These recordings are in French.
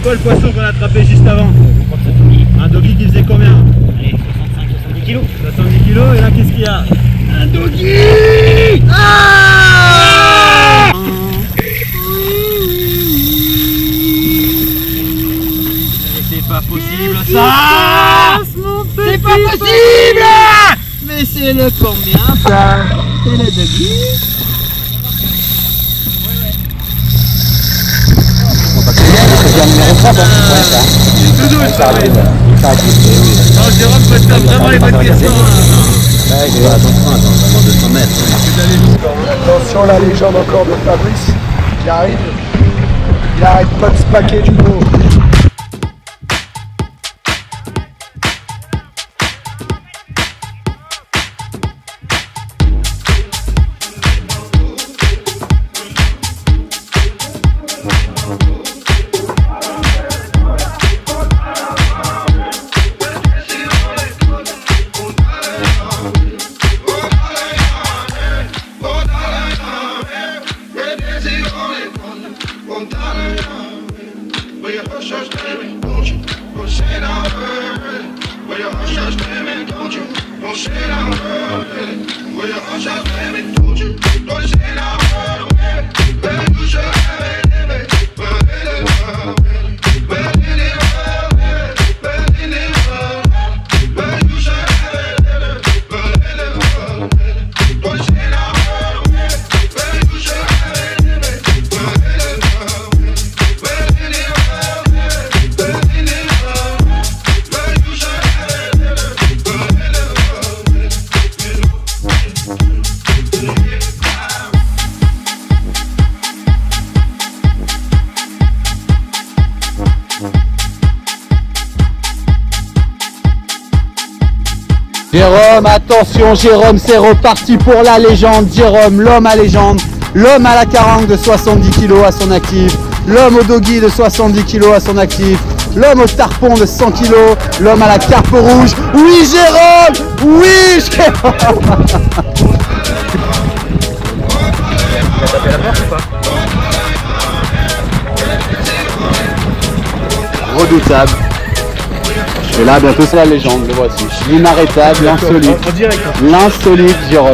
C'est quoi le poisson qu'on a attrapé juste avant? Je crois que c'est doggy. Un doggy qui faisait combien? Allez, 65-70 kilos. 70 kilos, et là qu'est-ce qu'il y a? Un doggy! Ah! C'est pas possible ça! C'est pas possible! Mais c'est le combien ça? C'est le doggy? Jérôme, faut faire vraiment les bonnes questions. J'ai pas attention, attends, vraiment 200 mètres. Attention la légende encore de Fabrice, qui arrive. Il arrête pas de se paquer du coup. Jérôme, attention Jérôme, c'est reparti pour la légende. Jérôme, l'homme à légende, l'homme à la carangue de 70 kg à son actif, l'homme au doggy de 70 kg à son actif, l'homme au tarpon de 100 kg, l'homme à la carpe rouge. Oui Jérôme, oui Jérôme. Tu as tapé la porte ou pas? Redoutable. Et là, bientôt, c'est la légende, le voici. L'inarrêtable, l'insolite. L'insolite, Jérôme.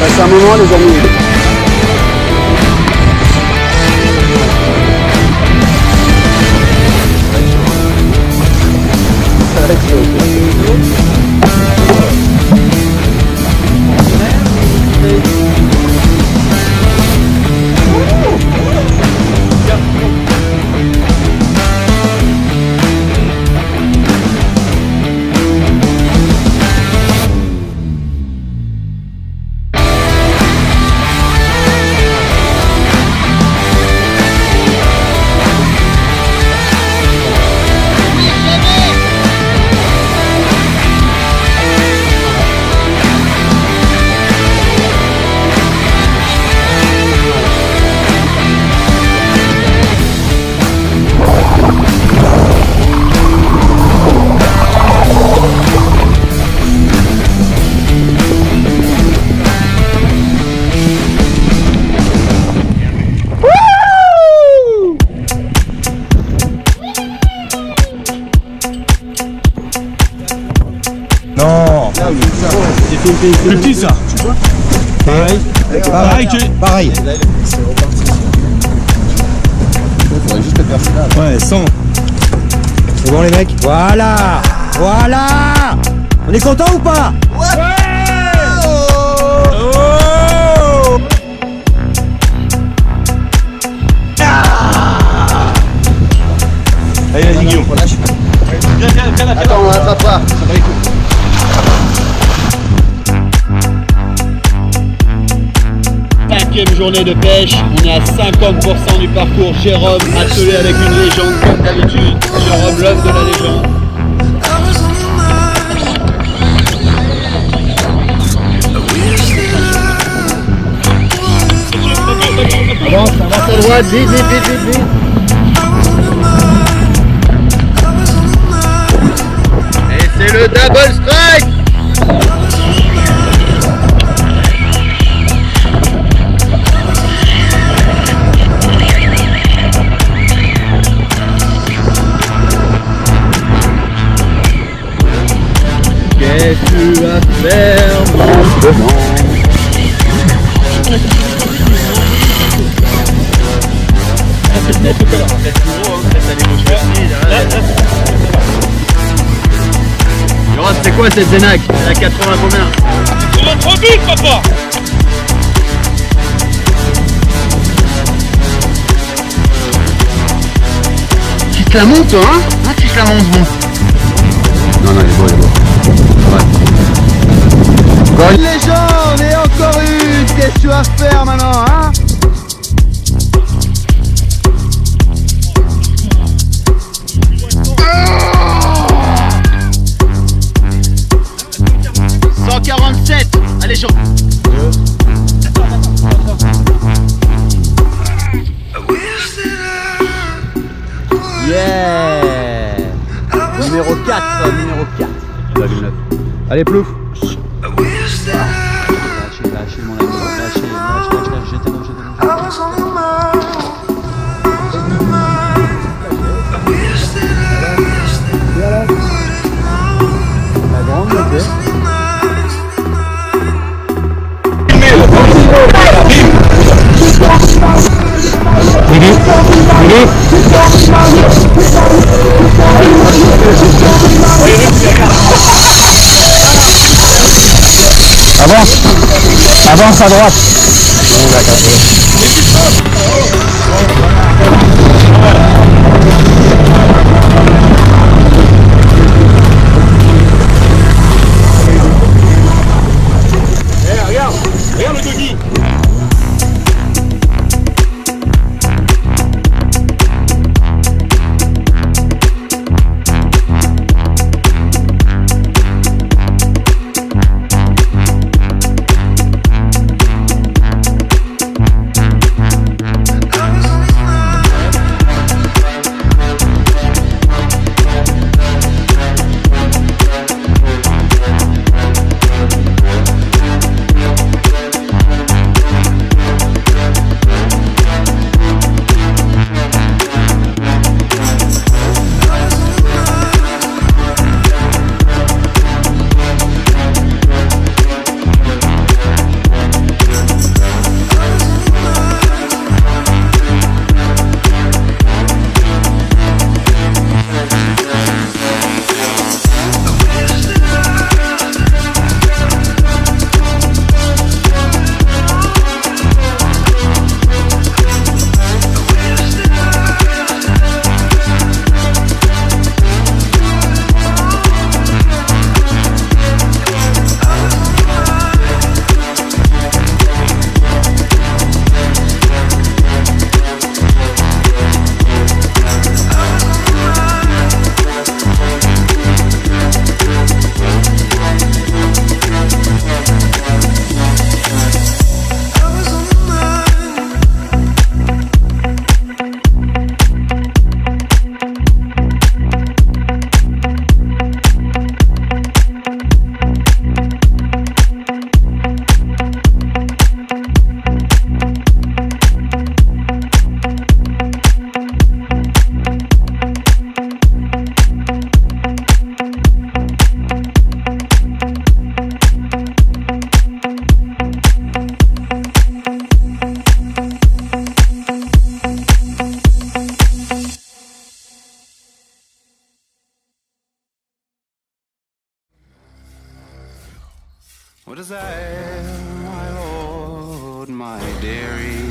C'est un moment les amis. Plus petit ça. Tu vois? Pareil. Pareil. Pareil. C'est reparti. Il faudrait juste le percer là. Ouais, 100. C'est bon les mecs? Voilà. Voilà. On est content ou pas? Ouais. Allez, vas-y Guillaume. Viens, attends, on n'attrape pas. Ça va les coups. Cinquième journée de pêche, on est à 50% du parcours. Jérôme, attelé avec une légende comme d'habitude. Jérôme, l'homme de la légende. Avance à droite, vite. C'est le double strike. Qu'est-ce que tu vas faire maintenant? C'est quoi cette Zénac? Elle a 80 combien? Il a trop vite papa! Tu te la montes toi hein? Ah tu te la montes bon. Non il est beau, il est beau. Ouais. Une légende et encore une! Qu'est-ce que tu vas faire maintenant hein? Allez Jean. Yeah. Numéro 4, numéro 4. Allez plouf. Lâchez mon ami, lâchez, j'étais bon. Avance à droite. Regarde le doggy. my dairy.